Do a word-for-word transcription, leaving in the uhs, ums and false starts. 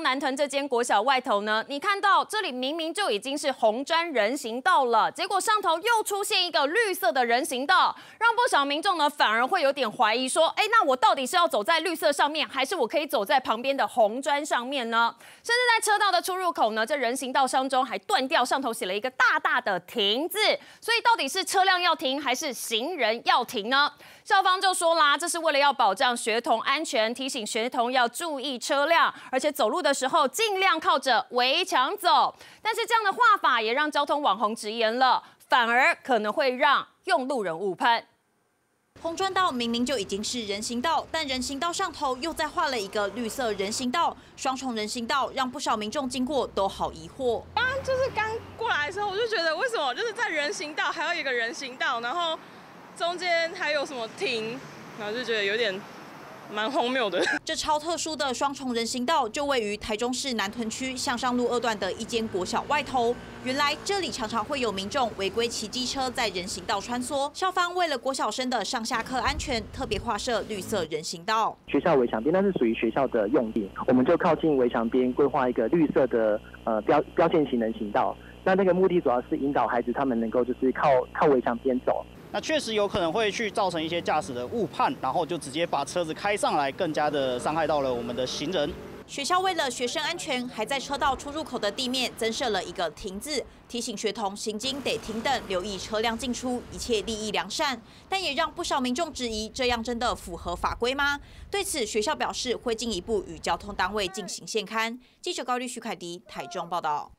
南屯这间国小外头呢，你看到这里明明就已经是红砖人行道了，结果上头又出现一个绿色的人行道，让不少民众呢反而会有点怀疑说，哎，那我到底是要走在绿色上面，还是我可以走在旁边的红砖上面呢？甚至在车道的出入口呢，这人行道当中还断掉，上头写了一个大大的停字，所以到底是车辆要停，还是行人要停呢？校方就说啦，这是为了要保障学童安全，提醒学童要注意车辆，而且走路 的时候尽量靠着围墙走，但是这样的画法也让交通网红直言了，反而可能会让用路人误判。红砖道明明就已经是人行道，但人行道上头又再画了一个绿色人行道，双重人行道让不少民众经过都好疑惑。刚刚就是刚过来的时候，我就觉得为什么就是在人行道还有一个人行道，然后中间还有什么停，然后就觉得有点 蛮荒谬的。这超特殊的双重人行道就位于台中市南屯区向上路二段的一间国小外头。原来这里常常会有民众违规骑机车在人行道穿梭。校方为了国小生的上下课安全，特别划设绿色人行道。学校围墙边，但是属于学校的用地，我们就靠近围墙边规划一个绿色的呃标标线型人行道。那那个目的主要是引导孩子他们能够就是靠靠围墙边走。 那确实有可能会去造成一些驾驶的误判，然后就直接把车子开上来，更加的伤害到了我们的行人。学校为了学生安全，还在车道出入口的地面增设了一个“停”字，提醒学童行经得停等，留意车辆进出，一切利益良善。但也让不少民众质疑，这样真的符合法规吗？对此，学校表示会进一步与交通单位进行现勘。记者高丽、徐凯迪台中报道。